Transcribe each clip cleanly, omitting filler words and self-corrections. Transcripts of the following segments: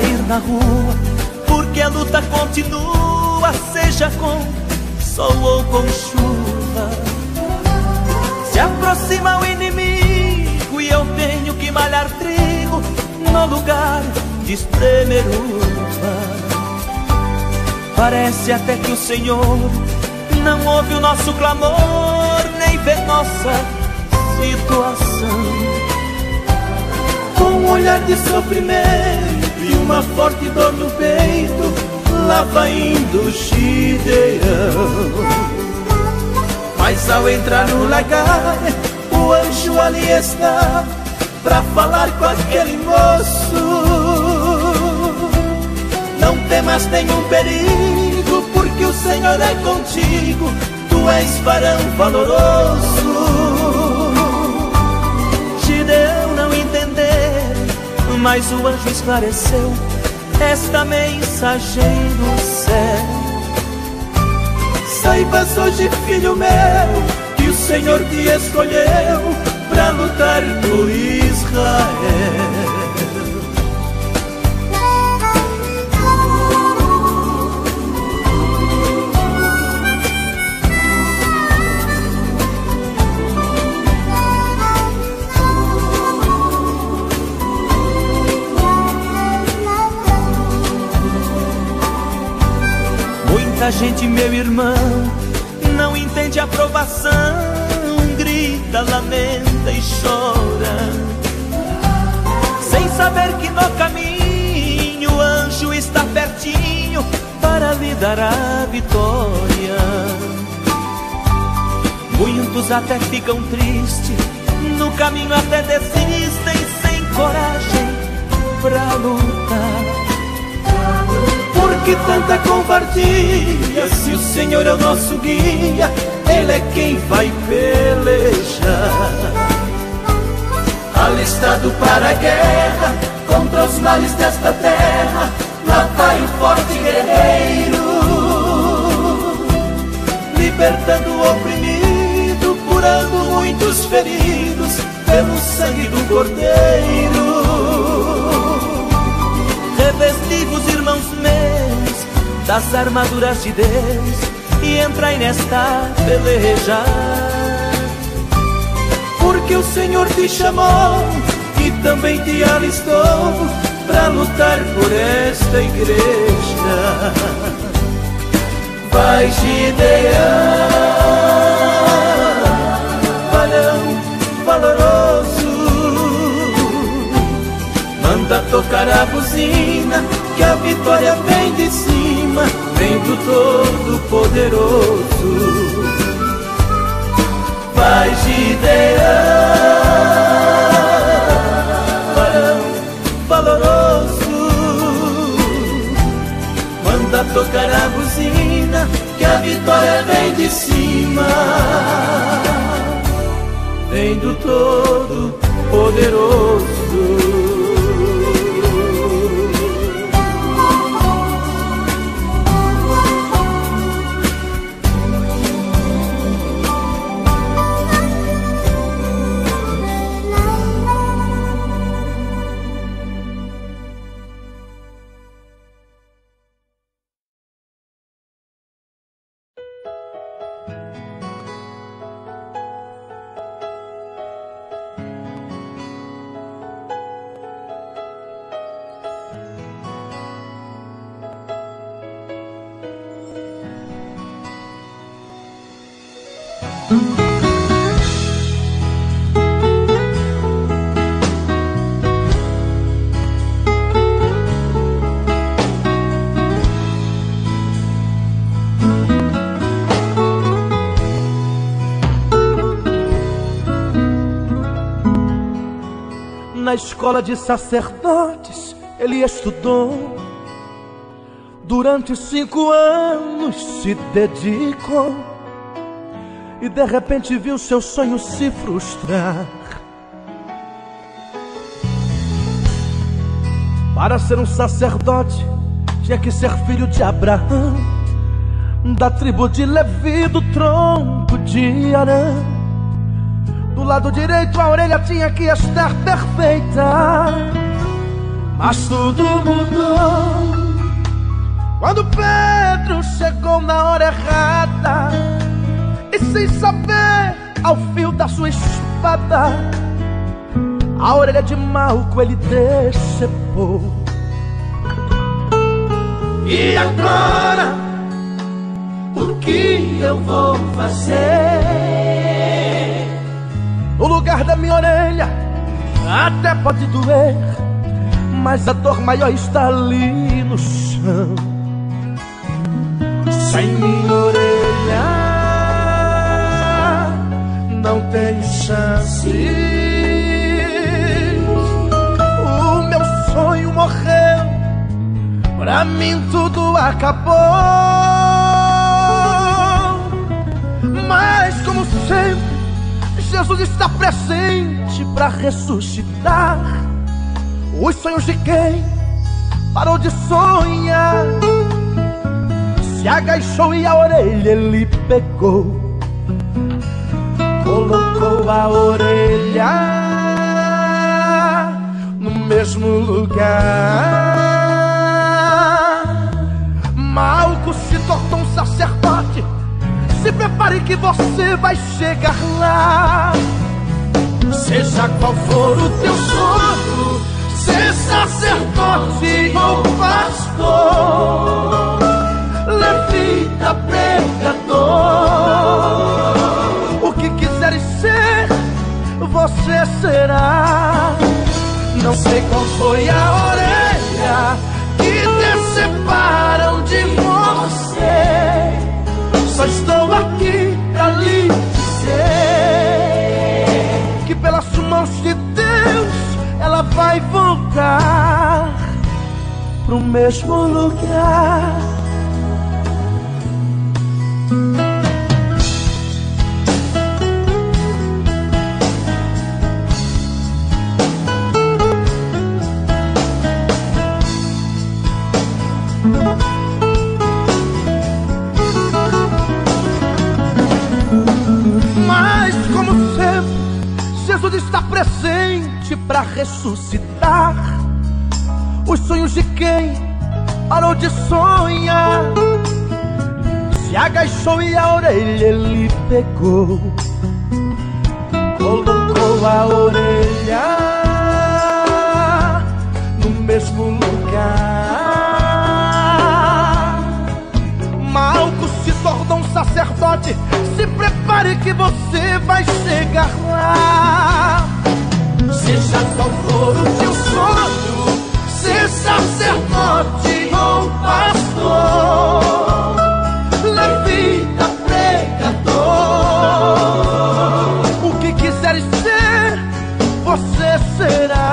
sair na rua, porque a luta continua, seja com sol ou com chuva. Se aproxima o inimigo e eu tenho que malhar trigo no lugar de espremer uva. Parece até que o Senhor não ouve o nosso clamor, nem vê nossa situação. Um olhar de sofrimento e uma forte dor no peito, lá vai indo Gideão. Mas ao entrar no lagar, o anjo ali está pra falar com aquele moço: não temas nenhum perigo, porque o Senhor é contigo, tu és varão valoroso. Gideão não entendeu, mas o anjo esclareceu esta mensagem do céu: saibas hoje, filho meu, que o Senhor te escolheu pra lutar por Israel. Muita gente, meu irmão, não entende a provação, grita, lamenta e chora, sem saber que no caminho o anjo está pertinho para lhe dar a vitória. Muitos até ficam tristes, no caminho até desistem, sem coragem pra lutar. Que tanta covardia, se o Senhor é o nosso guia, Ele é quem vai pelejar. Alistado para a guerra, contra os males desta terra, lá vai o forte guerreiro, libertando o oprimido, curando muitos feridos, pelo sangue do Cordeiro. Revesti os irmãos meus das armaduras de Deus e entrai nesta peleja, porque o Senhor te chamou e também te alistou pra lutar por esta igreja. Vai, Gideão, varão valoroso, manda tocar a buzina que a vitória vem de si, vem do Todo-Poderoso. Vai, Gideão, varão valoroso, manda tocar a buzina que a vitória vem de cima, vem do Todo-Poderoso. Na escola de sacerdotes ele estudou, durante 5 anos se dedicou, e de repente viu seu sonho se frustrar. Para ser um sacerdote tinha que ser filho de Abraão, da tribo de Levi, do tronco de Arã. Do lado direito a orelha tinha que estar perfeita, Mas tudo mudou quando Pedro chegou na hora errada, e sem saber, ao fio da sua espada, a orelha de Malco ele decepou. E agora, o que eu vou fazer? No lugar da minha orelha até pode doer, mas a dor maior está ali no chão. Sem minha orelha não tenho chance. O meu sonho morreu, pra mim tudo acabou. Mas como sempre, Jesus está presente para ressuscitar os sonhos de quem parou de sonhar. Se agachou e a orelha ele pegou, colocou a orelha no mesmo lugar. Malco se tornou um sacerdote, se prepare que você vai chegar lá. Seja qual for o teu sonho, ser sacerdote ou pastor, levita, pregador, o que quiseres ser, você será. Não sei qual foi a orelha que te separaram de você, só estou aqui pra lhe dizer que pelas mãos de Deus ela vai voltar pro mesmo lugar. Está presente para ressuscitar os sonhos de quem parou de sonhar. Se agachou e a orelha ele pegou, colocou a orelha no mesmo lugar. Malco se tornou um sacerdote, se prepare que você vai chegar lá. Seja qual for o teu sonho, ser sacerdote ou pastor, levita, pregador, o que quiseres ser, você será.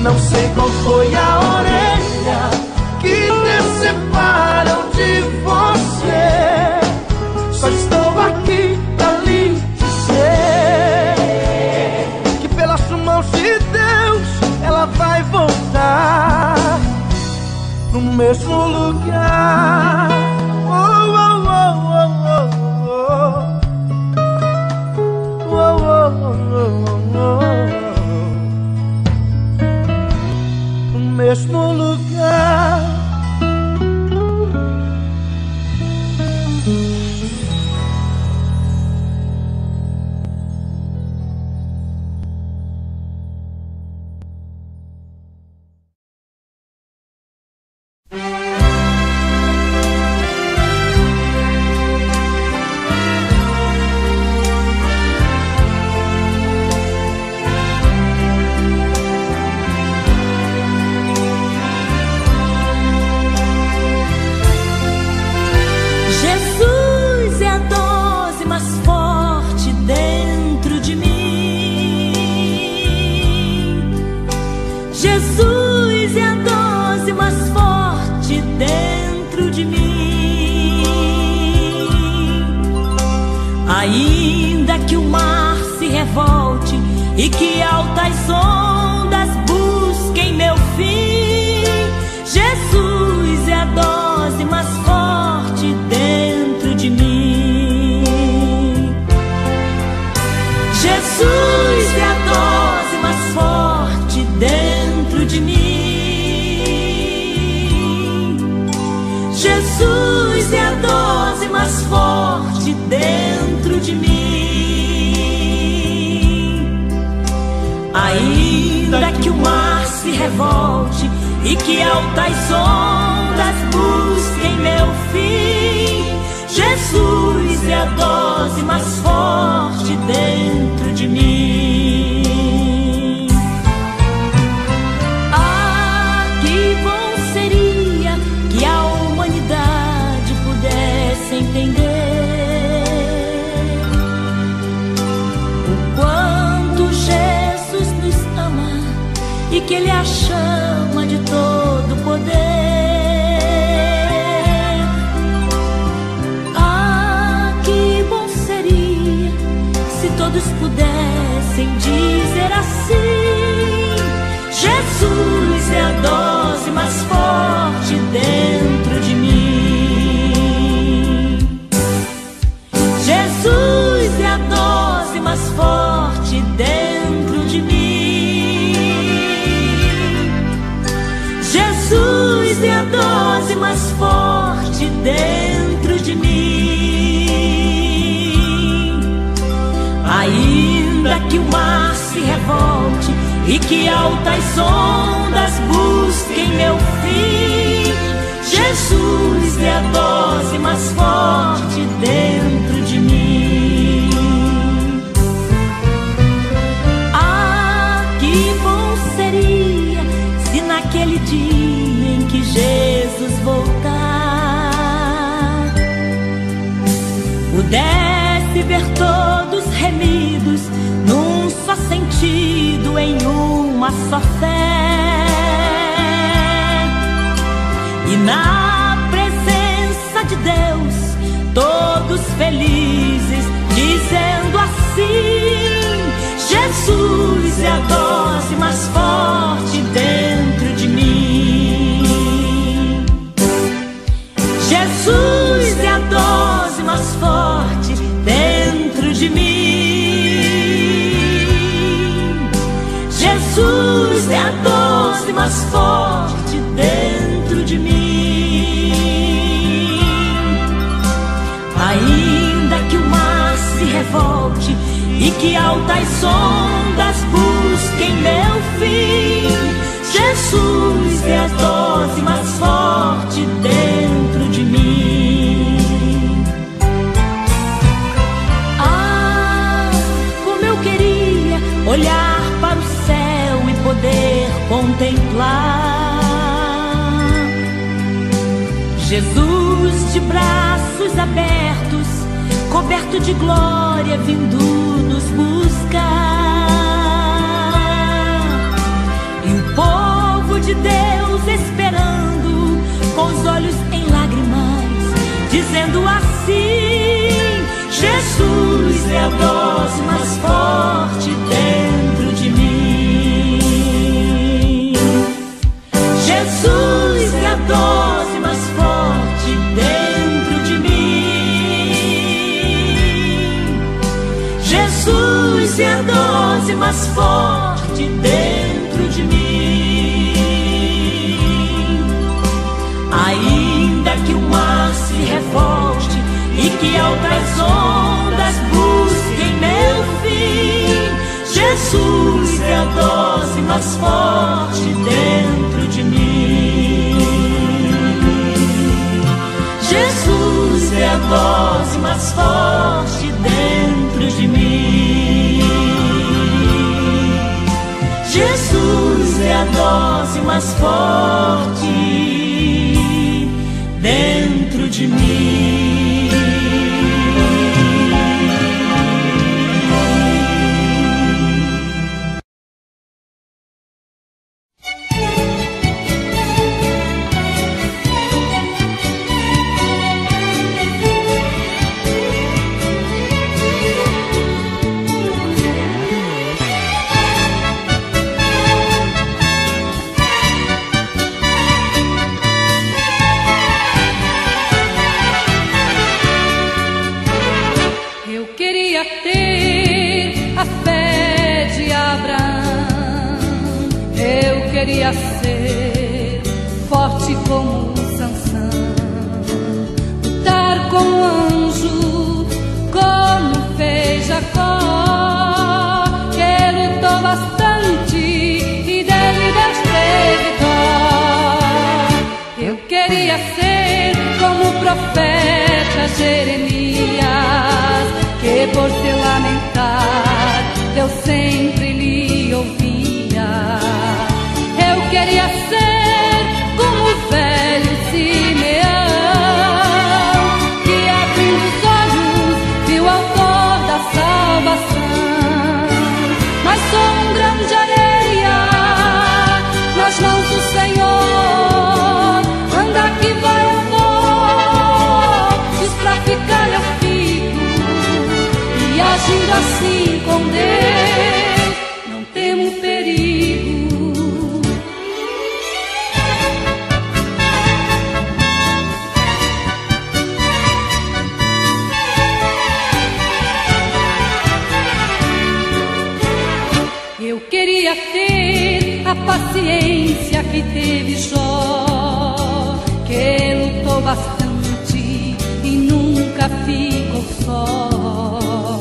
Não sei qual foi a orelha que te separam de você, só estou aqui pra lhe dizer que pelas mãos de Deus ela vai voltar no mesmo lugar. Oh, oh, oh, oh, oh. Oh, oh, oh, oh. No mesmo lugar. Jesus é a dose mais forte dentro de mim. nasce a dose mais forte dentro de mim. Ainda que o mar se revolte e que altas ondas busquem meu fim, Jesus é a dose mais forte dentro de mim. Entender o quanto Jesus nos ama e que Ele a chama de todo poder. Ah, que bom seria se todos pudessem dizer assim: Jesus é a dose mais forte dentro de mim. Jesus é a dose mais forte dentro de mim. Jesus é a dose mais forte dentro de mim. Ainda que o mar se revolte e que altas ondas busquem meu fim, Jesus é a dose mais forte dentro de mim. Ah, que bom seria se naquele dia em que Jesus voltar pudesse ver todos remidos num só sentido, em uma só fé. E na presença de Deus, todos felizes, dizendo assim: Jesus é a dose mais forte dentro de mim. Jesus é a dose mais forte dentro de mim. Jesus é a dose mais forte dentro de mim. Ainda que o mar se revolte e que altas ondas busquem meu fim, Jesus é a dose mais forte dentro de mim. Ah, como eu queria olhar para o céu e poder contemplar Jesus de braços abertos, coberto de glória, vindo nos buscar. E o povo de Deus esperando, com os olhos em lágrimas, dizendo assim: Jesus é a dose mais forte dentro de mim. Jesus é a dose mais forte dentro de mim. Jesus é a dose mais forte dentro de mim. Ainda que o mar se revolte e que altas ondas busquem meu fim, Jesus é a dose mais forte dentro de mim. Jesus é a dose mais forte dentro de mim. Jesus é a dose mais forte dentro de mim. Ser forte como um Sansão, profeta Jeremias, que por seu lamentar eu sempre lhe ouvia. Eu queria ser como o velho Simeão, que abrindo os olhos viu o autor da salvação. Mas sou um grão de areia nas mãos do Senhor. Anda que vai, eu vou, diz pra ficar, eu fico, e agindo assim com Deus. Queria ter a paciência que teve Jó, que lutou bastante e nunca ficou só.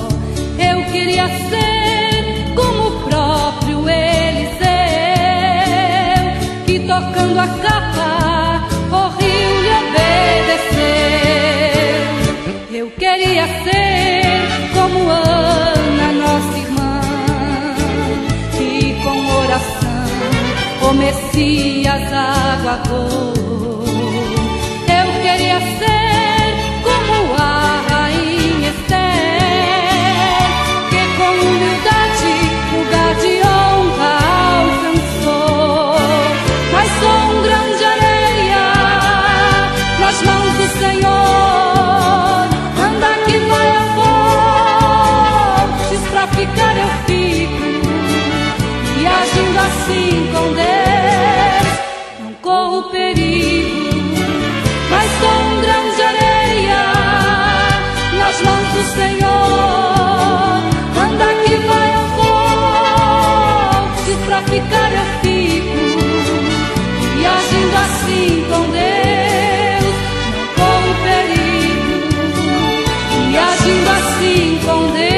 Eu queria ser como o próprio Eliseu, que tocando a capa correu e obedeceu. Eu queria ser como Ana, nossa irmã, o Messias aguardou. Eu queria ser como a rainha Esther, que com humildade lugar de honra alcançou. Mas sou um grão de areia nas mãos do Senhor. Anda que vai, eu vou, diz pra ficar, eu fico, e agindo assim com Deus, não corro perigo. Mas sou um grão de areia nas mãos do Senhor. Anda que vai, eu vou, diz pra ficar, eu fico, e agindo assim com Deus, não corro perigo. E agindo assim com Deus,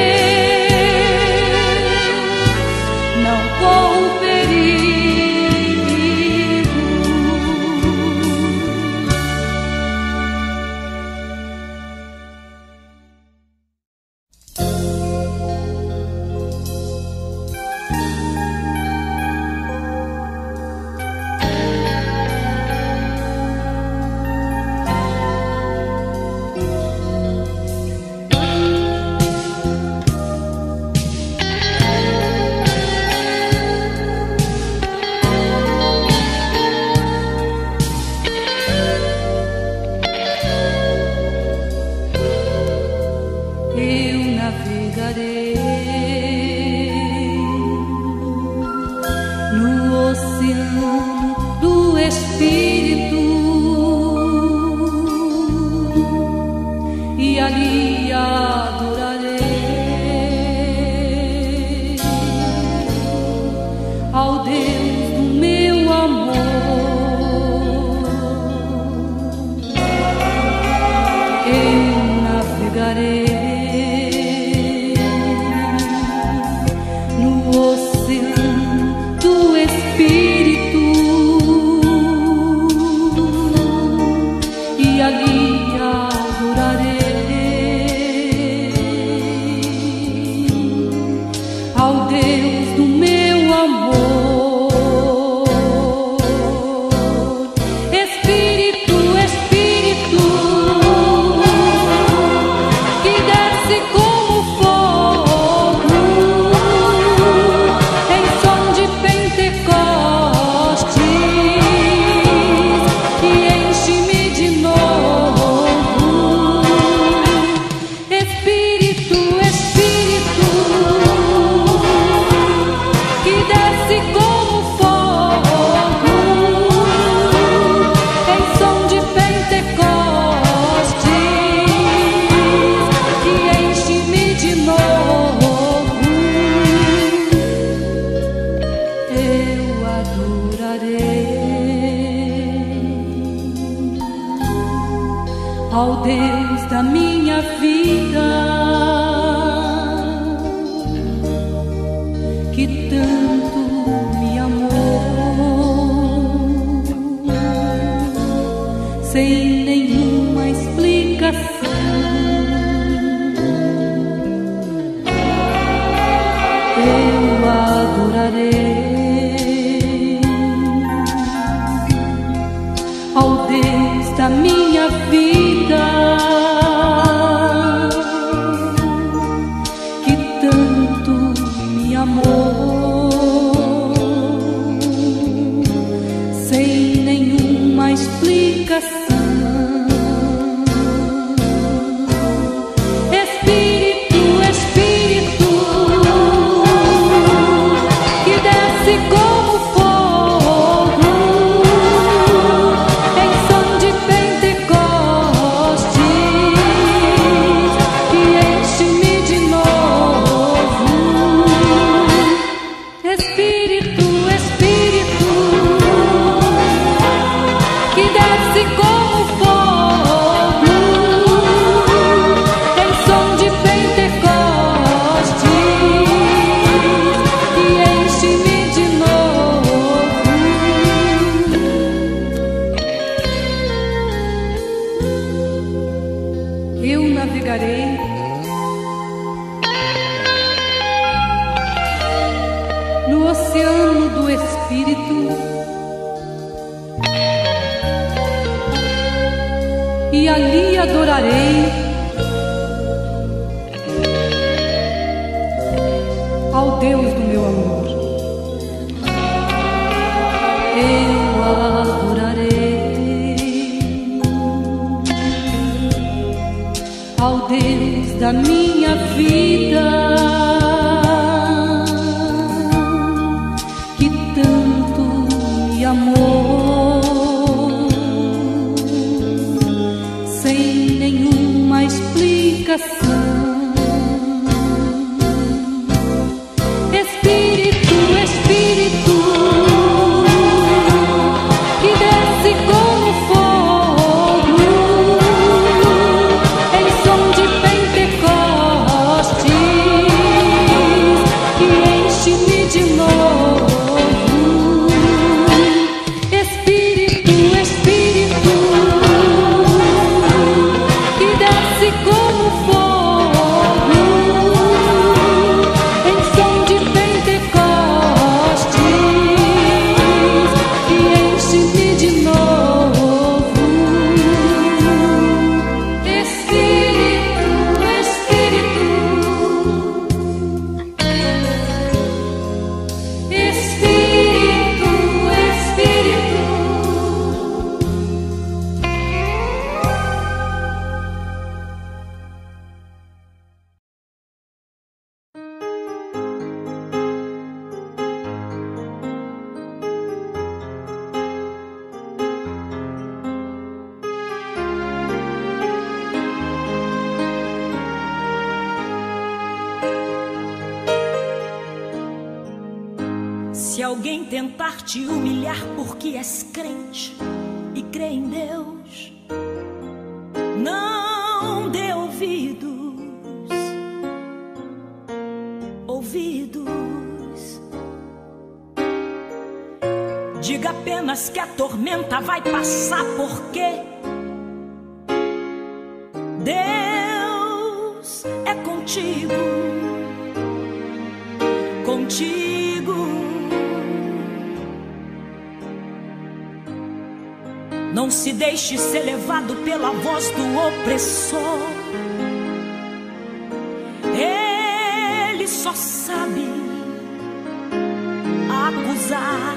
sem nenhuma explicação. eu adorarei. Ó Deus da minha vida, que tanto me amou, sem nenhuma explicação. No oceano do Espírito, e ali adorarei ao Deus do meu amor. Eu adorarei ao Deus da minha vida, sem nenhuma explicação. Se alguém tentar te humilhar porque és crente e crê em Deus, não dê ouvidos. Diga apenas que a tormenta vai passar porque Deus é contigo. Não se deixe ser levado pela voz do opressor. Ele só sabe acusar.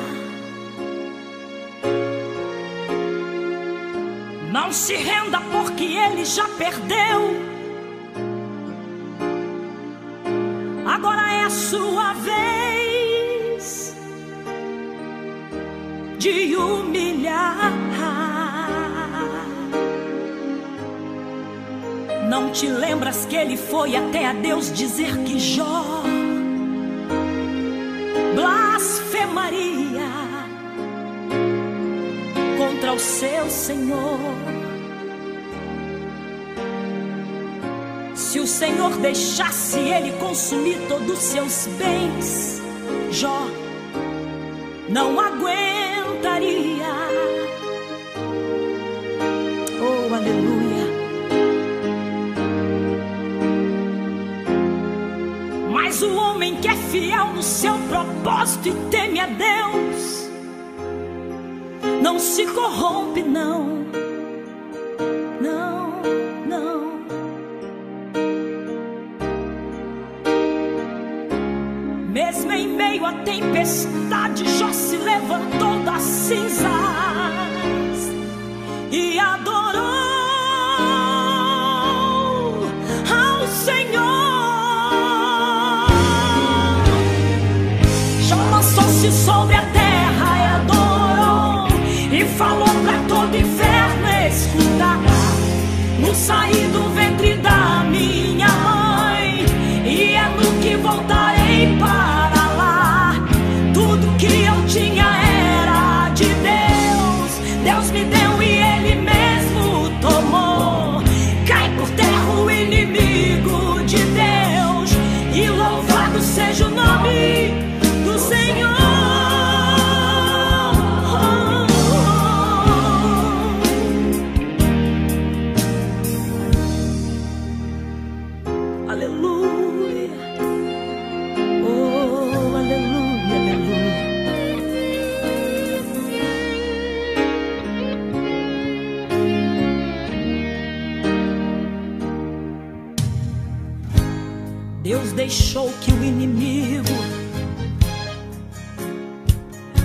Não se renda porque ele já perdeu. Agora é a sua vez de humilhar. Não te lembras que ele foi até a Deus dizer que Jó blasfemaria contra o seu Senhor? Se o Senhor deixasse ele consumir todos os seus bens, Jó não aguentaria. Oh, aleluia. Feliz o homem que é fiel no seu propósito e teme a Deus. Não se corrompe, não. Não, não. Mesmo em meio à tempestade, Jó se levantou das cinzas e adorou ao Senhor. Jó lançou-se sobre a terra e adorou, e falou para todo inferno escutar: no sair do ventre da minha mãe, e é no que voltarei para lá. Tudo que eu tinha era de Deus, Deus me deu e Ele mesmo tomou. Cai por terra o inimigo de Deus, e louvado seja o nome do Senhor. Deus deixou que o inimigo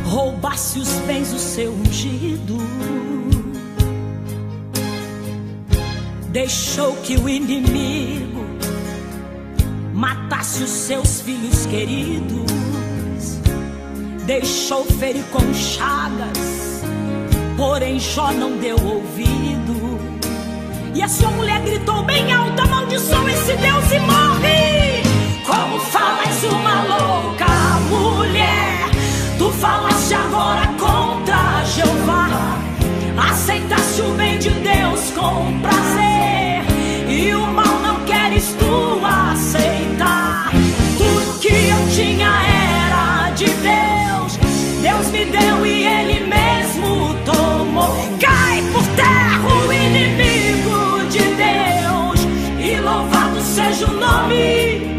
roubasse os bens do seu ungido. Deixou que o inimigo matasse os seus filhos queridos. Deixou ferir com chagas, porém Jó não deu ouvido. E a sua mulher gritou bem alto: amaldiçoa esse Deus e morre! Como falas uma louca mulher, tu falaste agora contra Jeová. Aceitaste o bem de Deus com prazer, e o mal não queres tu aceitar. Tudo que eu tinha era de Deus, Deus me deu e Ele mesmo tomou. Cai por terra o inimigo de Deus, e louvado seja o nome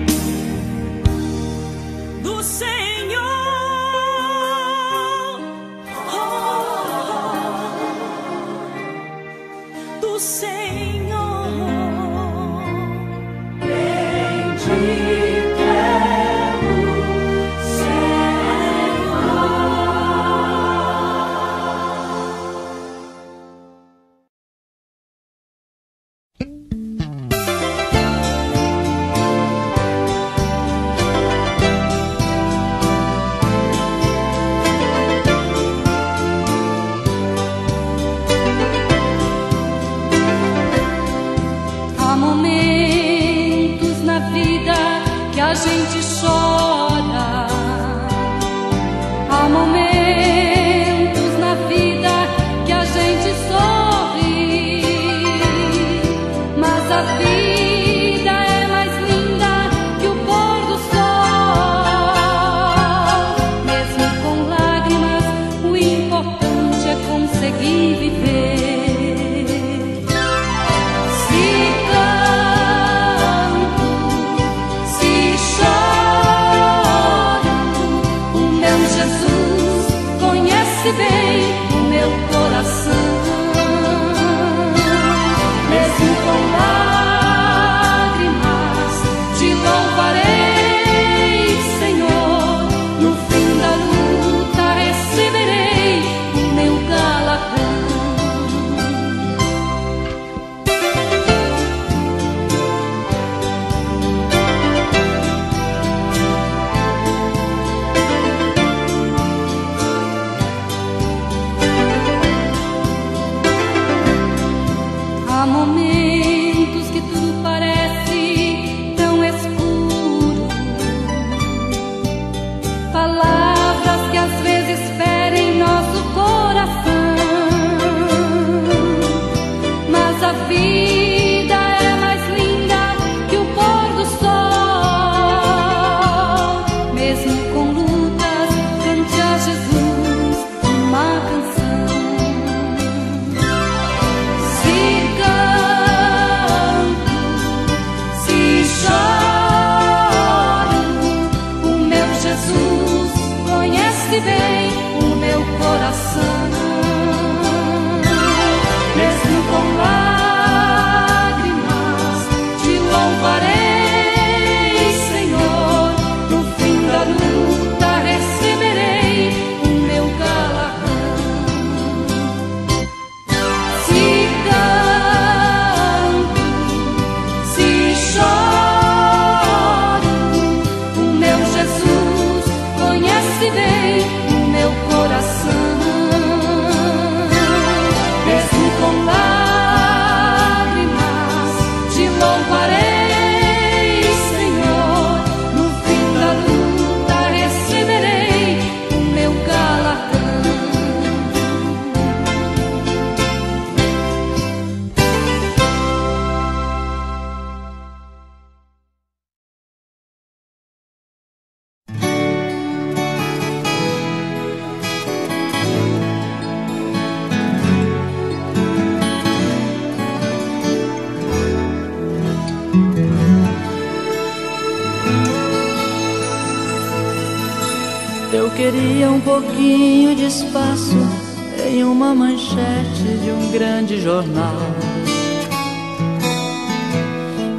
Eu queria um pouquinho de espaço em uma manchete de um grande jornal,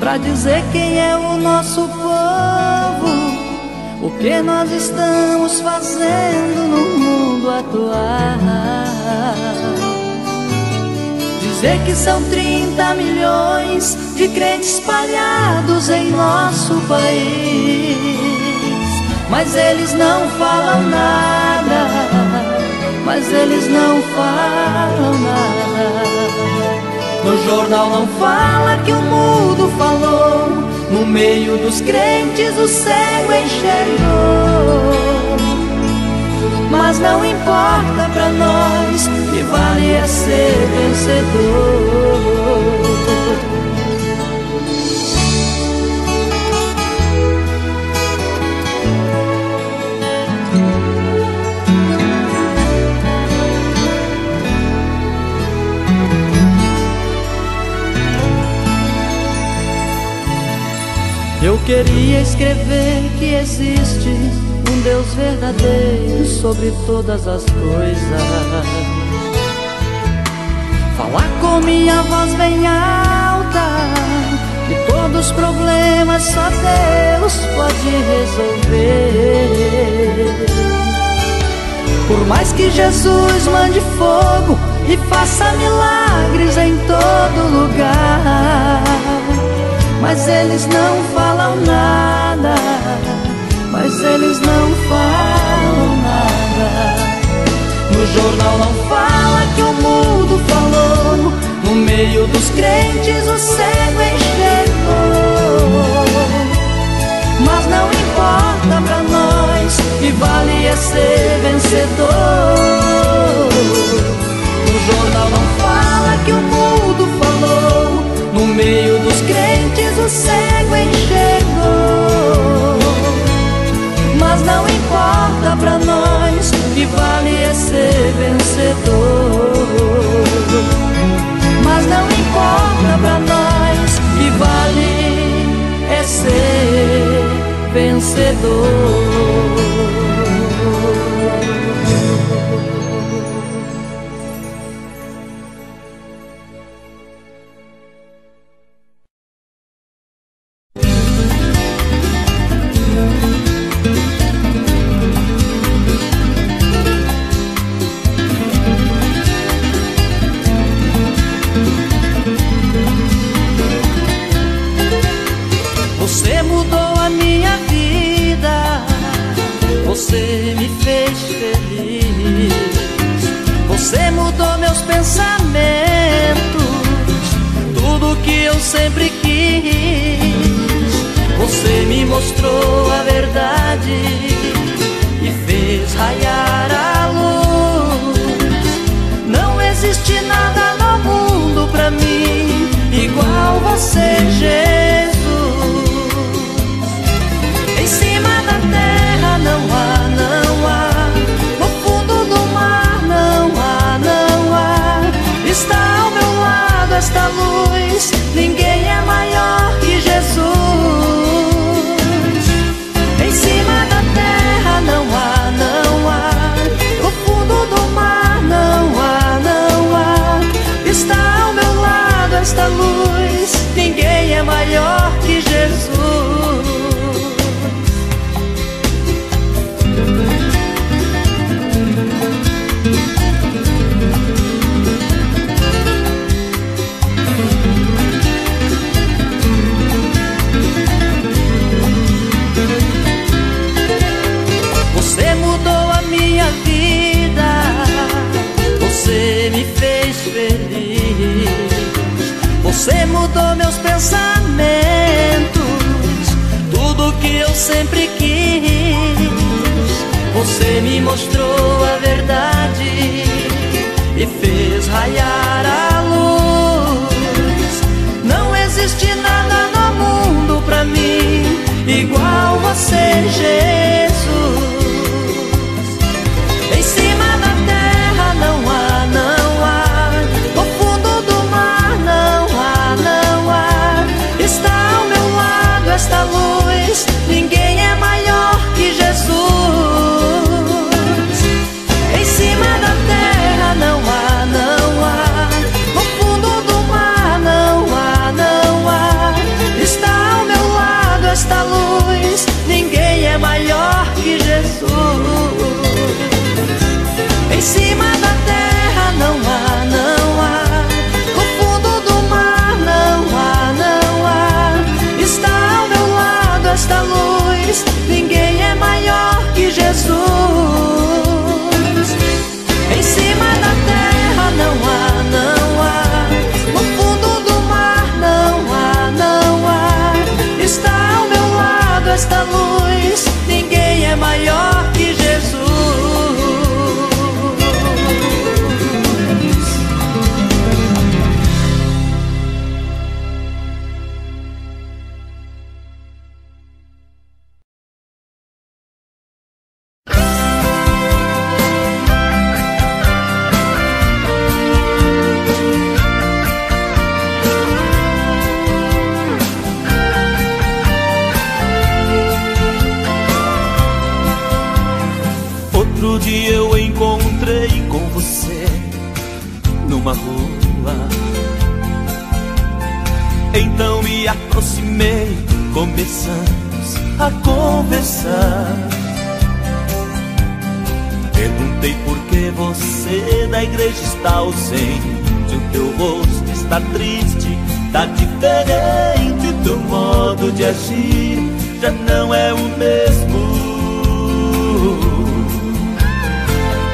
pra dizer quem é o nosso povo, o que nós estamos fazendo no mundo atual. Dizer que são 30 milhões de crentes espalhados em nosso país, mas eles não falam nada, mas eles não falam nada. No jornal não fala que o mundo falou, no meio dos crentes o cego enxergou. Mas não importa pra nós, que vale é ser vencedor. Eu queria escrever que existe um Deus verdadeiro sobre todas as coisas, falar com minha voz bem alta que todos os problemas só Deus pode resolver. Por mais que Jesus mande fogo e faça milagres em todo lugar, mas eles não falam nada, mas eles não falam nada. No jornal não fala que o mundo falou, no meio dos crentes o cego enxergou. Mas não importa pra nós, que vale é ser vencedor. No jornal não fala que o mundo falou, no meio dos crentes o cego enxergou. Mas não importa pra nós, que vale é ser vencedor. Mas não importa pra nós, que vale é ser vencedor. Esta luz, ninguém é maior que Jesus. Jesus. Em cima da terra não há, não há. No fundo do mar não há, não há. Está ao meu lado esta luz. Ninguém é maior que Jesus. Em cima da terra não há, não há. No fundo do mar não há, não há. Está ao meu lado esta luz. Ninguém é maior que Jesus. Começamos a conversar. Perguntei por que você da igreja está ausente. O teu rosto está triste, tá diferente. Teu modo de agir já não é o mesmo.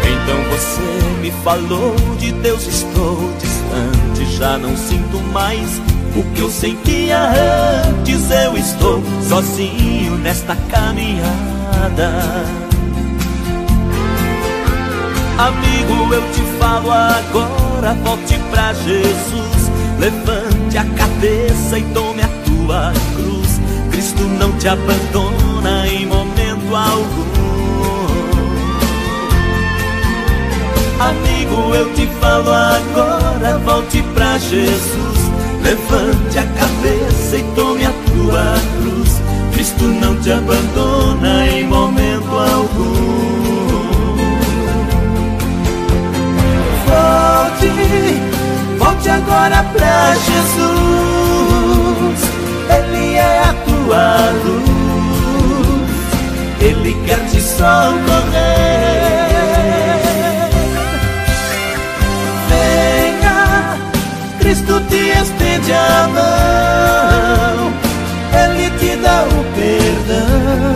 Então você me falou de Deus, estou distante, já não sinto mais o que eu sentia antes. Eu estou sozinho nesta caminhada. Amigo, eu te falo agora, volte pra Jesus. Levante a cabeça e tome a tua cruz. Cristo não te abandona em momento algum. Amigo, eu te falo agora, volte pra Jesus. Levante a cabeça e tome a tua cruz. Cristo não te abandona em momento algum. Volte, volte agora pra Jesus. Ele é a tua luz. Ele quer te socorrer. Venha, Cristo te espera. A mão, Ele te dá o perdão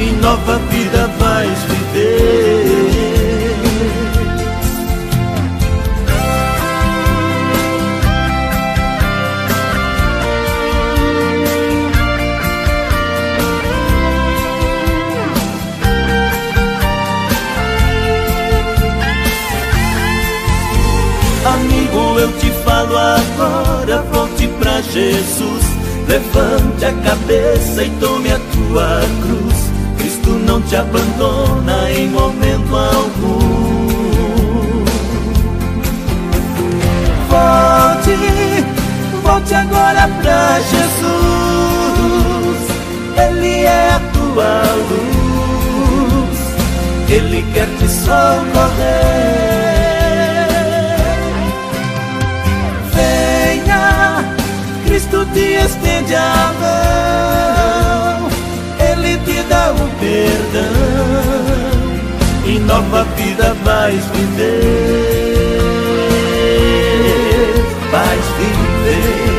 e nova vida vais viver. Amigo, eu te falo agora, volte pra Jesus. Levante a cabeça e tome a tua cruz. Cristo não te abandona em momento algum. Volte, volte agora pra Jesus. Ele é a tua luz. Ele quer te socorrer. Cristo te estende a mão, Ele te dá o perdão e nova vida vais viver, vais viver.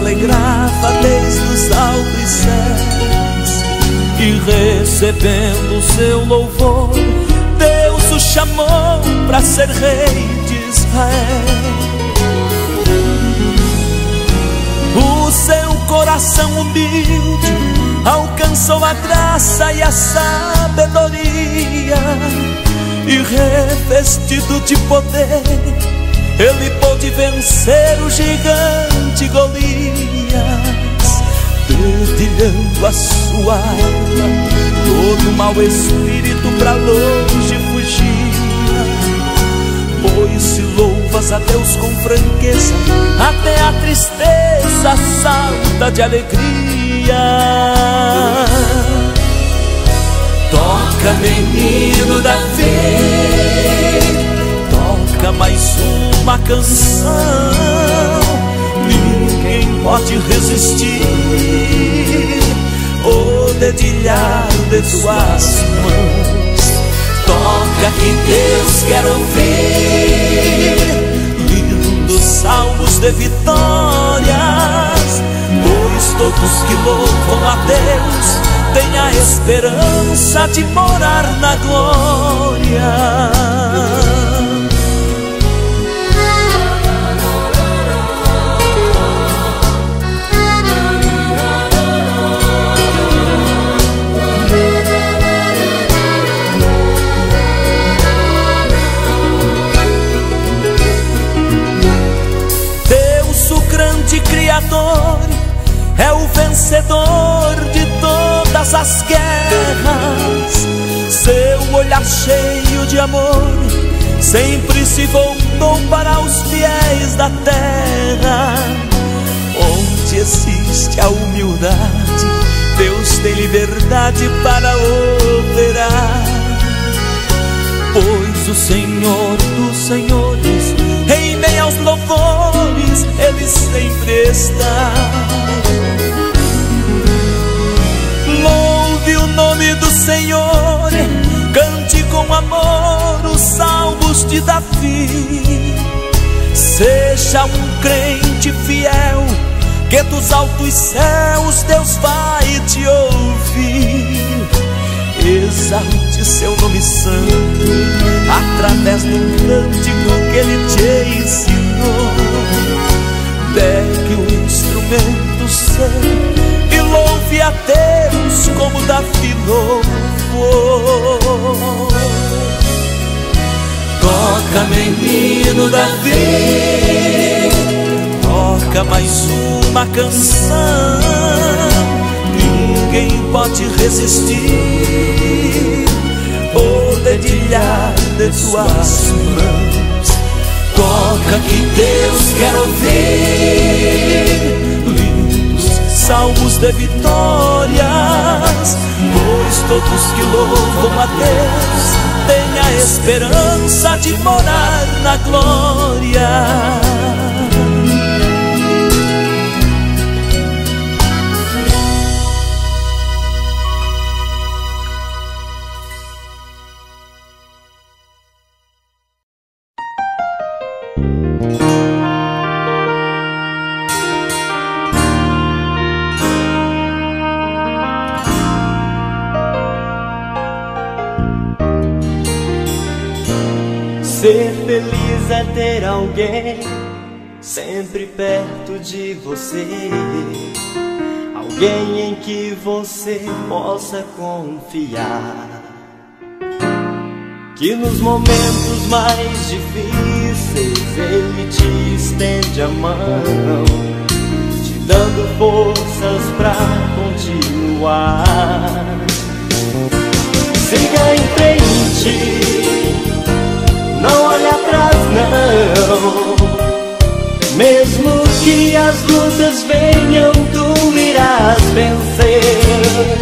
alegrava desde os altos e recebendo o seu louvor, Deus o chamou para ser rei de Israel. O seu coração humilde alcançou a graça e a sabedoria, e revestido de poder, ele pôde vencer o gigante Golias, dedilhando a sua alma, todo mau espírito pra longe fugia. Pois se louvas a Deus com franqueza, até a tristeza salta de alegria. Toca, menino Davi, toca mais uma canção, ninguém pode resistir ou dedilhar de suas mãos. Toca que Deus quer ouvir lindos salmos de vitórias, pois todos que louvam a Deus tem a esperança de morar na glória. Deus, o grande Criador, é o vencedor de todas as guerras. Seu olhar cheio de amor sempre se voltou para os fiéis da terra. Onde existe a humildade, Deus tem liberdade para operar. Pois o Senhor dos senhores, em meio aos louvores, ele sempre está. Louve o nome do Senhor, cante com amor os salmos de Davi. Seja um crente fiel, que dos altos céus Deus vai te ouvir. Exalte seu nome santo através do cântico que ele te ensinou. Pegue o instrumento seu e louve a Deus como Davi louvou. Toca, menino Davi, toca mais uma canção, ninguém pode resistir ou dedilhar de suas mãos. Toca que Deus quer ouvir lindos salmos de vitórias, pois todos que louvam a Deus têm a esperança de morar na glória. Ser feliz é ter alguém sempre perto de você, alguém em que você possa confiar, que nos momentos mais difíceis ele te estende a mão, te dando forças pra continuar. Siga em frente, não olhe atrás não, mesmo que as lutas venham, tu irás vencer.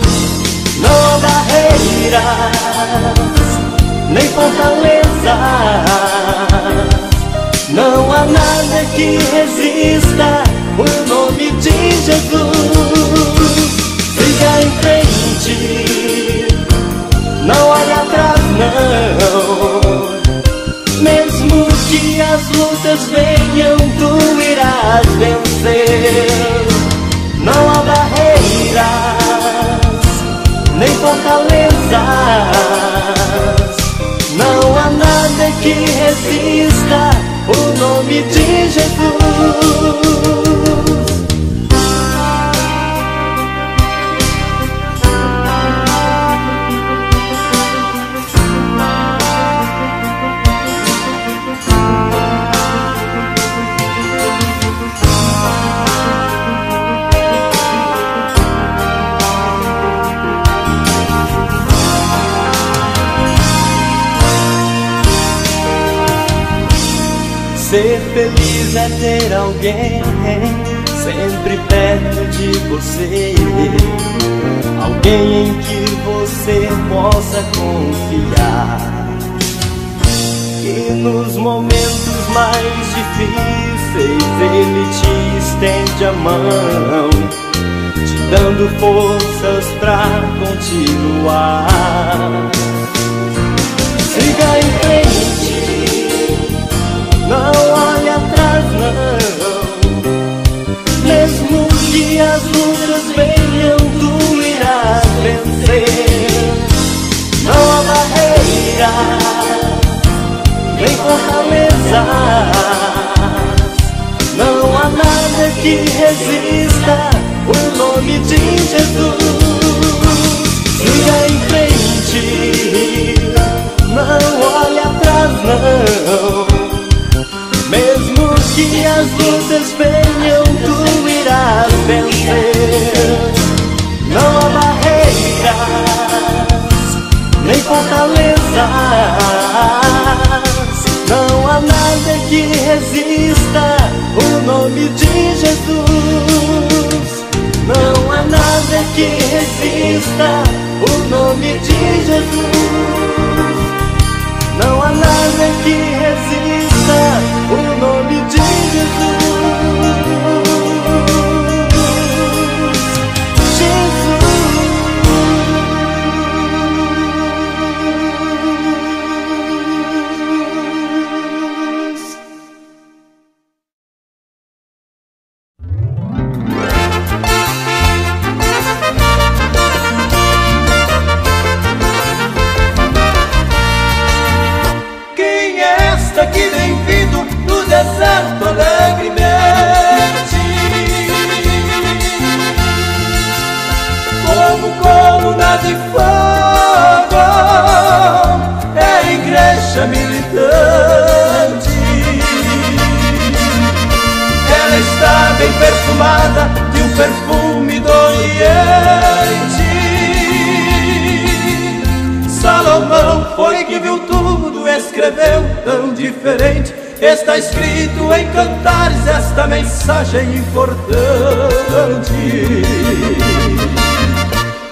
Não barreiras, nem fortalezas, não há nada que resista o nome de Jesus. Siga em frente, não olhe atrás não, mesmo que as lutas venham, tu irás vencer. nome de Jesus. Ser feliz é ter alguém sempre perto de você, alguém em que você possa confiar, que nos momentos mais difíceis ele te estende a mão, te dando forças pra continuar. Siga em frente, não olhe atrás, não. Mesmo que as lutas venham, tu irás vencer. Não há barreiras, nem fortalezas, não há nada que resista o nome de Jesus. Siga em frente, não olhe atrás, não. Mesmo que as lutas venham, tu irás vencer. Não há barreiras, nem fortalezas, não há nada que resista o nome de Jesus. Não há nada que resista o nome de Jesus. Não há nada que resista o nome de Jesus. Jesus. Que vem vindo no deserto alegremente, como coluna de fogo, é a igreja militante. Ela está bem perfumada de um perfume do Oriente. Salomão foi que viu tudo, escreveu tão diferente. Está escrito em Cantares esta mensagem importante.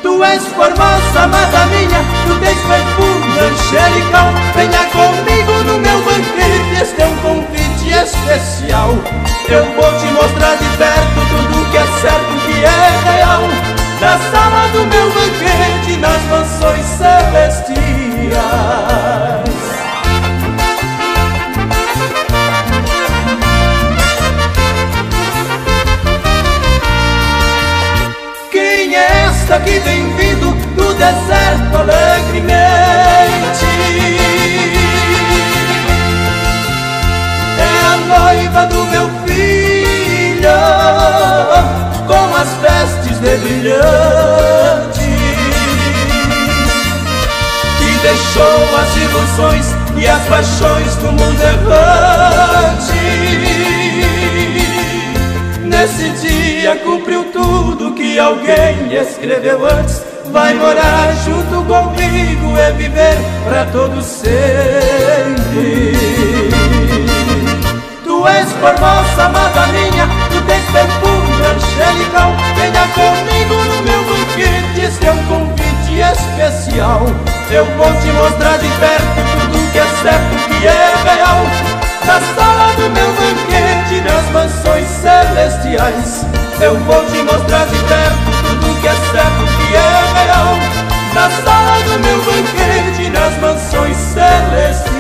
Tu és formosa, amada minha, tu tens perfume angelical. Venha comigo no meu banquete, este é um convite especial. Eu vou te mostrar de perto tudo que é certo, que é real. Na sala do meu banquete, nas mansões celestiais. Que vem vindo do deserto alegremente, é a noiva do meu filho, com as vestes de brilhante, que deixou as ilusões e as paixões do mundo errante. Nesse dia cumpriu tudo que alguém escreveu antes. Vai morar junto comigo e viver pra todo sempre. Tu és formosa, amada minha, tu tens perfume angelical. Venha comigo no meu banquete, este é um convite especial. Eu vou te mostrar de perto tudo que é certo, que é real. Na sala do meu banquete, nas mansões celestiais, eu vou te mostrar de perto tudo que é certo, que é real. Na sala do meu banquete, nas mansões celestiais.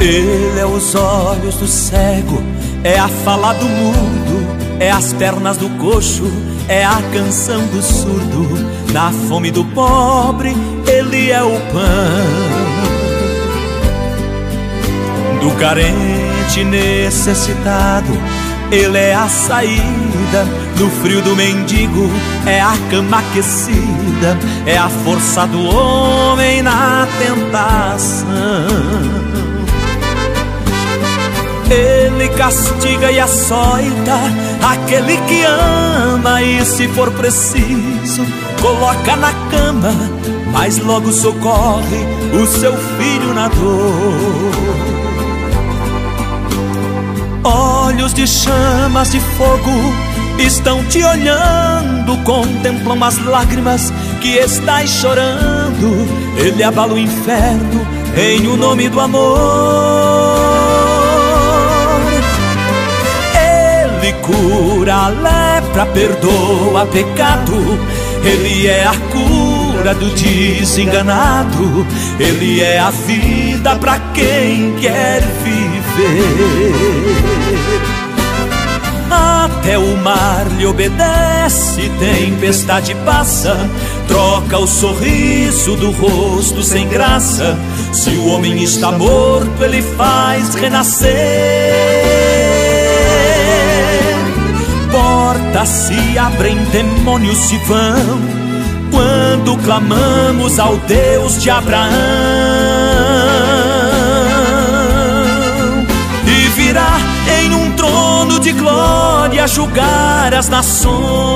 Ele é os olhos do cego, é a fala do mudo, é as pernas do coxo, é a canção do surdo. Na fome do pobre, ele é o pão do carente necessitado, ele é a saída do frio do mendigo, é a cama aquecida, é a força do homem na tentação. Ele castiga e açoita aquele que ama, e se for preciso coloca na cama, mas logo socorre o seu filho na dor. Olhos de chamas de fogo estão te olhando, contemplam as lágrimas que estás chorando. Ele abala o inferno em o nome do amor. Ele cura a lepra, perdoa pecado, ele é a cura do desenganado, ele é a vida pra quem quer viver. Até o mar lhe obedece, tempestade passa, troca o sorriso do rosto sem graça. Se o homem está morto, ele faz renascer. Portas se abrem, demônios se vão, quando clamamos ao Deus de Abraão. E virá em um trono de glória julgar as nações.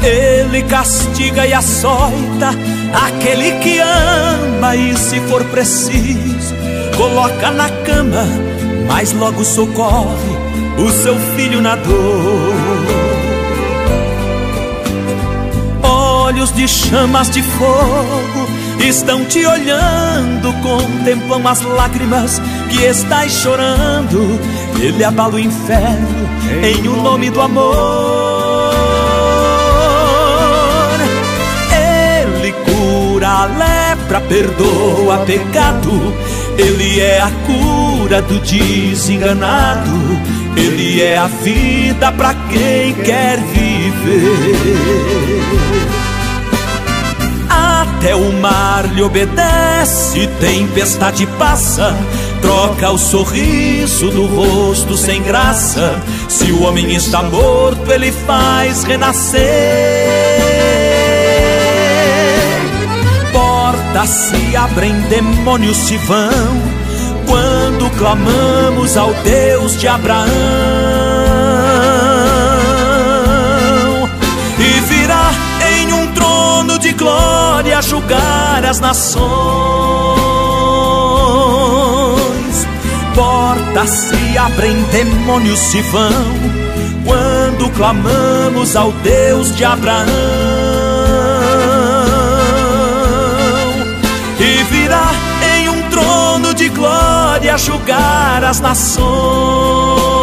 Ele castiga e açoita aquele que ama, e se for preciso coloca na cama, mas logo socorre o seu filho na dor. Olhos de chamas de fogo estão te olhando, contemplam as lágrimas que estás chorando. Ele abala o inferno em o nome do amor. A lepra, perdoa pecado, ele é a cura do desenganado, ele é a vida pra quem quer viver. Até o mar lhe obedece, tempestade passa, troca o sorriso do rosto sem graça. Se o homem está morto, ele faz renascer. Portas se abrem, demônios se vão, quando clamamos ao Deus de Abraão. E virá em um trono de glória julgar as nações. Portas se abrem, demônios se vão, quando clamamos ao Deus de Abraão. De glória julgar as nações.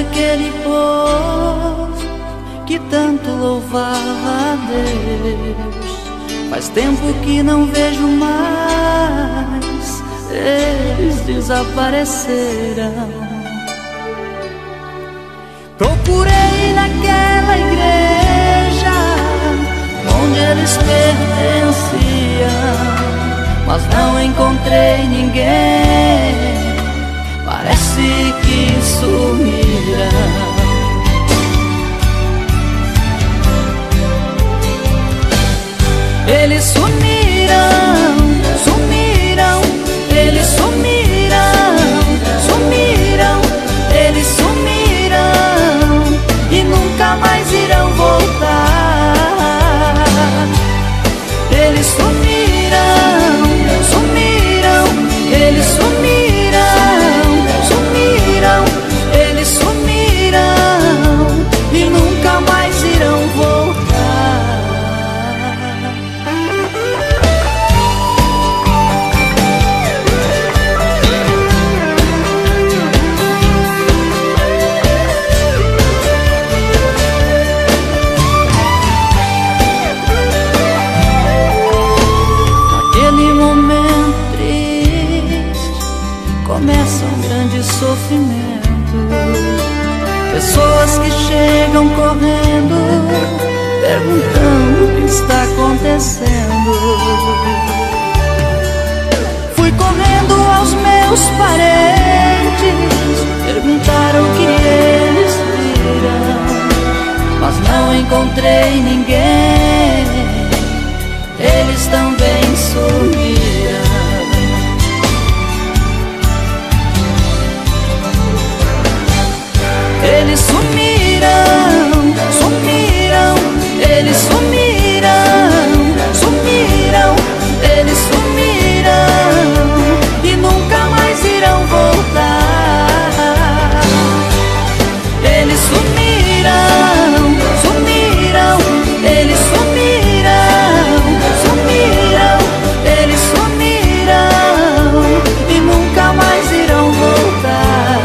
Aquele povo que tanto louvava a Deus, faz tempo que não vejo mais, eles desapareceram. Procurei naquela igreja onde eles pertenciam, mas não encontrei ninguém, parece que sumiram. pessoas que chegam correndo, perguntando o que está acontecendo. Fui correndo aos meus parentes, perguntar o que eles viram, mas não encontrei ninguém, eles também sumiram. Eles sumiram, sumiram, eles sumiram, sumiram, eles sumiram e nunca mais irão voltar. Eles sumiram, sumiram, eles sumiram, sumiram, eles sumiram e nunca mais irão voltar.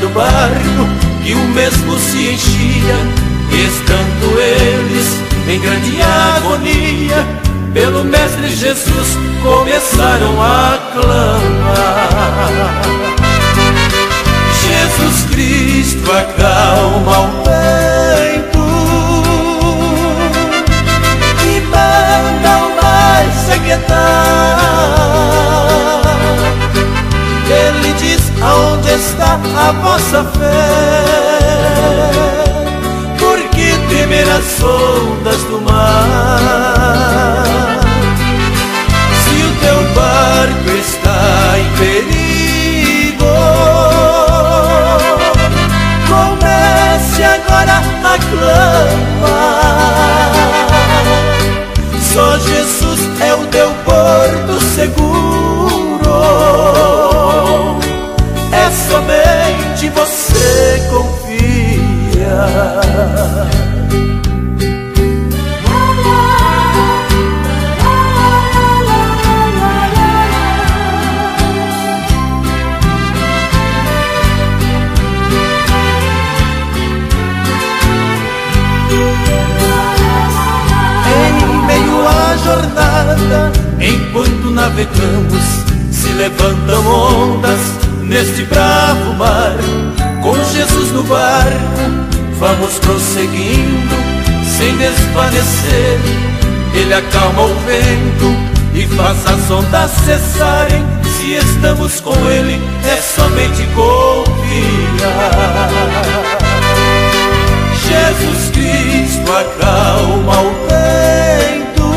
Do barco que o mesmo se enchia, estando eles em grande agonia, pelo Mestre Jesus começaram a clamar: Jesus Cristo, acalma o vento e manda o mar se aquietar. Ele diz: aonde está a vossa fé? Por que temer as ondas do mar? Se o teu barco está em perigo, comece agora a clamar. Só Jesus é o teu porto seguro, somente você confia. Em meio à jornada, enquanto navegamos, se levantam ondas neste bravo mar. Com Jesus no barco, vamos prosseguindo sem desfalecer. Ele acalma o vento e faz as ondas cessarem. Se estamos com Ele, é somente confiar. Jesus Cristo acalma o vento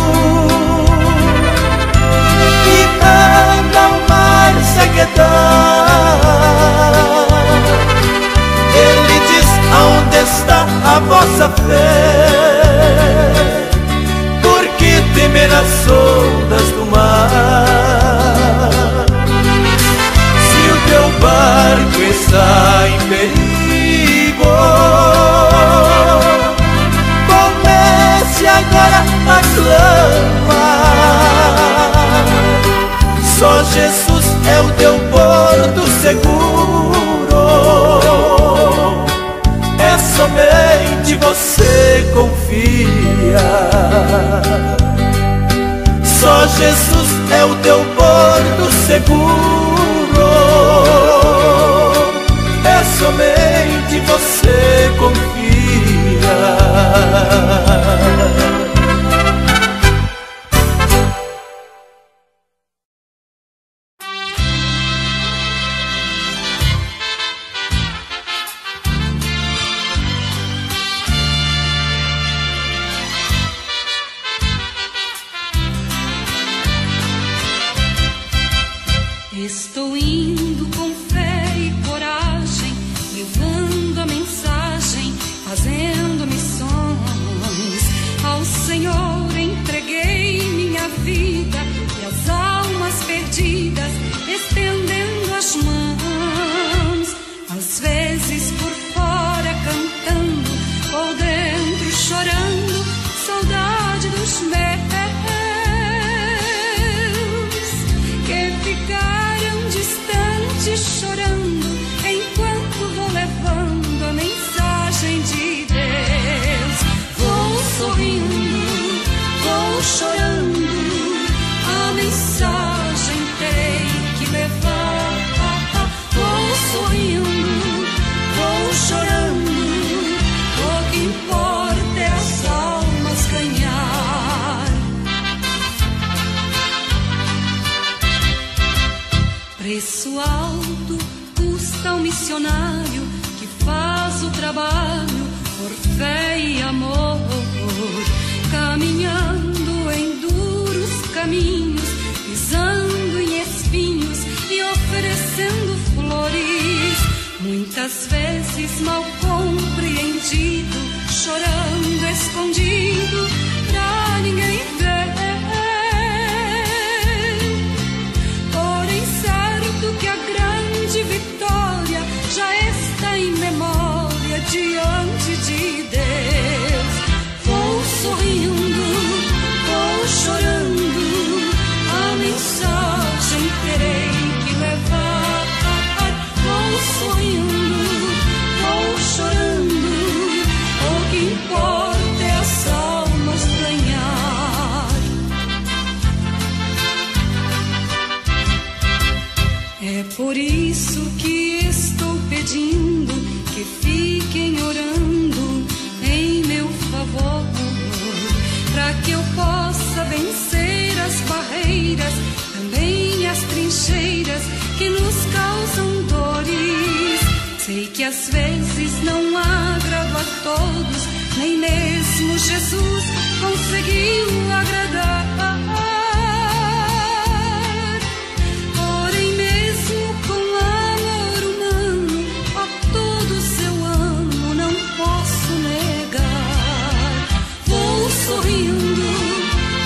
e manda o mar se aquietar. Ele diz: aonde está a vossa fé? Por que temer as ondas do mar? Se o teu barco está em perigo, comece agora a clamar. Só Jesus é o teu porto seguro, é somente você confia. Só Jesus é o teu porto seguro, é somente você confia. Estou indo com fé e coragem, levando a mensagem, fazendo missões. Ao Senhor entreguei minha vida e as almas perdidas, estendendo as mãos. Às vezes por fora cantando ou dentro chorando, saudade dos meus que ficaram distante, chorando, enquanto vou levando a mensagem de Deus. Vou sorrindo, vou chorando, a mensagem terei que levar. Vou sorrindo, vou chorando, o que importa é as almas ganhar. Preço alto custa o missionário que faz o trabalho por fé e amor, caminhando em duros caminhos, pisando em espinhos e oferecendo flores. Muitas vezes mal compreendido, chorando escondido pra ninguém ver. Que a grande vitória já está em memória diante de Deus. Vou sorrindo, vou chorando, a mensagem terei que levar. Vou sorrindo, vou chorando, o que importa é as almas ganhar. É por isso que estou pedindo que fiquem orando em meu favor, para que eu possa vencer as barreiras, também as trincheiras que nos causam dores. Sei que às vezes não agrado a todos, nem mesmo Jesus conseguiu agradar. Sorrindo,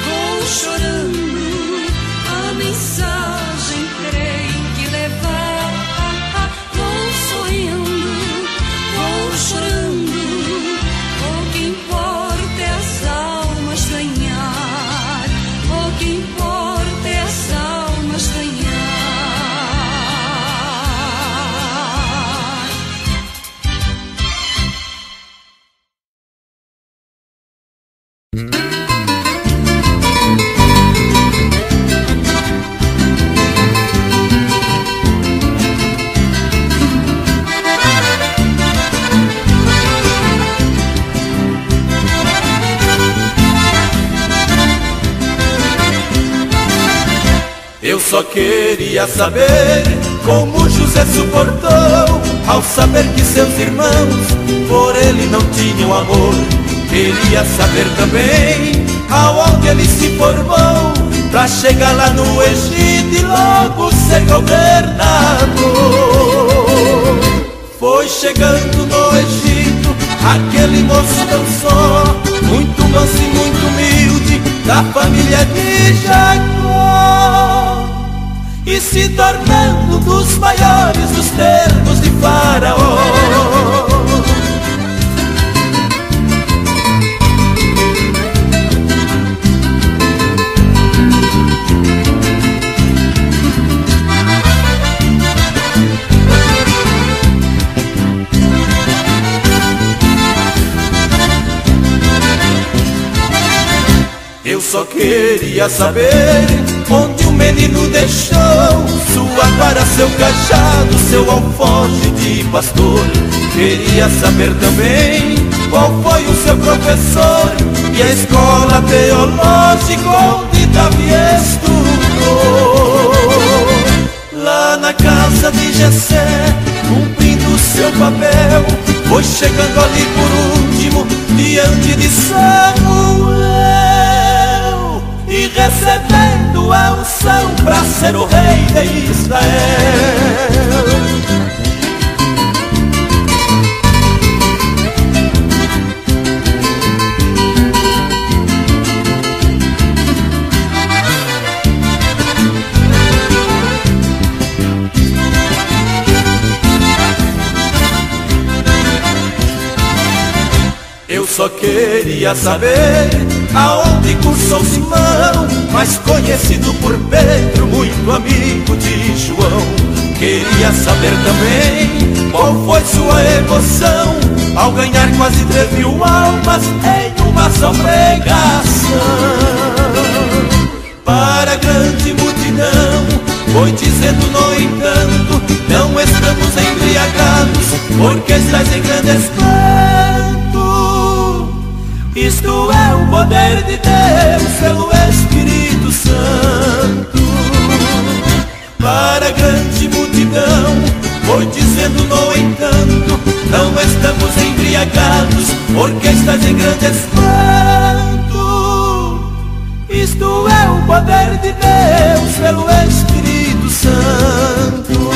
vou chorando, a mensagem terei que levar. Vou sorrindo, vou chorando, o que importa é as almas ganhar. O que importa é as almas ganhar. Só queria saber como José suportou, ao saber que seus irmãos por ele não tinham amor. Queria saber também aonde ele se formou, pra chegar lá no Egito e logo ser governador. Foi chegando no Egito aquele moço tão só, muito manso e muito humilde, da família de Jacó, e se tornando um dos maiores dos termos de Faraó. só queria saber onde o menino deixou sua vara, seu cajado, seu alforje de pastor. Queria saber também qual foi o seu professor e a escola teológica onde Davi estudou. Lá na casa de Jessé, cumprindo seu papel, foi chegando ali por último diante de Samuel e recebendo a unção para ser o rei de Israel. Só queria saber aonde cursou Simão, mas conhecido por Pedro, muito amigo de João. Queria saber também qual foi sua emoção ao ganhar quase 3.000 almas em uma só pregação. Para a grande multidão foi dizendo, no entanto, não estamos embriagados, porque estás em grande espanto. Isto é o poder de Deus pelo Espírito Santo. Para a grande multidão foi dizendo, no entanto, não estamos embriagados, porque estás em grande espanto. Isto é o poder de Deus pelo Espírito Santo.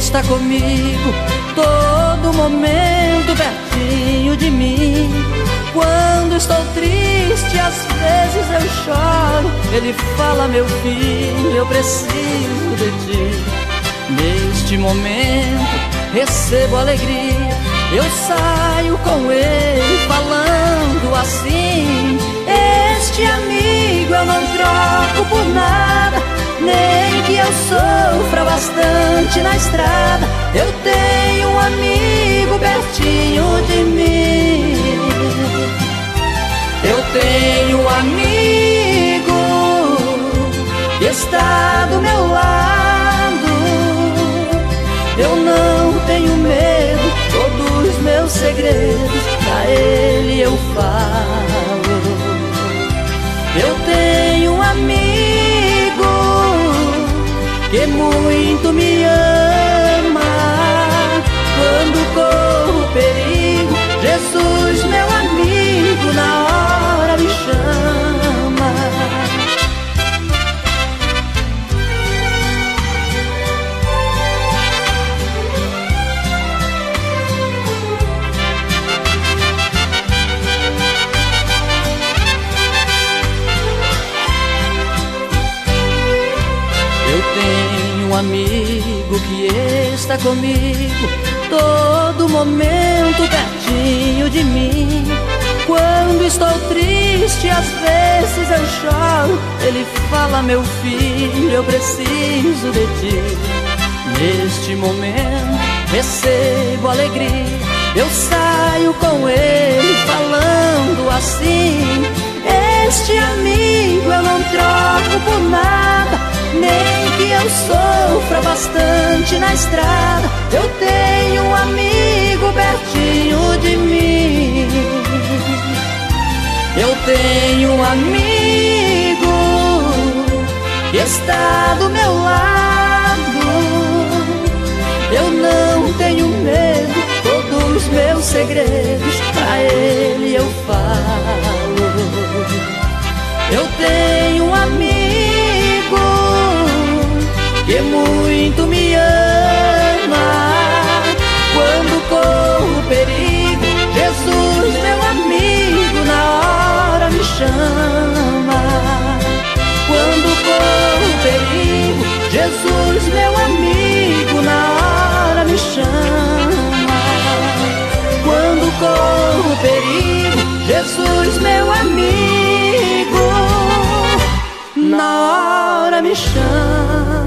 Está comigo todo momento, pertinho de mim. Quando estou triste, às vezes eu choro. Ele fala, meu filho, eu preciso de ti. Neste momento recebo alegria. Eu saio com ele falando assim: este amigo eu não troco por nada. Nem que eu sofra bastante na estrada, eu tenho um amigo pertinho de mim. Eu tenho um amigo que está do meu lado. Eu não tenho medo, todos os meus segredos pra ele eu falo. Eu tenho um amigo que muito me ama. Quando corro perigo, Jesus, meu amigo, na hora me chama. Amigo que está comigo todo momento, pertinho de mim. Quando estou triste, às vezes eu choro. Ele fala, meu filho, eu preciso de ti. Neste momento recebo alegria. Eu saio com ele falando assim: este amigo eu não troco por nada. Nem que eu sofra bastante na estrada, eu tenho um amigo pertinho de mim. Eu tenho um amigo que está do meu lado. Eu não tenho medo, todos os meus segredos pra ele eu falo. Eu tenho um amigo que muito me ama. Quando corro perigo, Jesus, meu amigo, na hora me chama. Jesus, meu amigo, na hora me chama.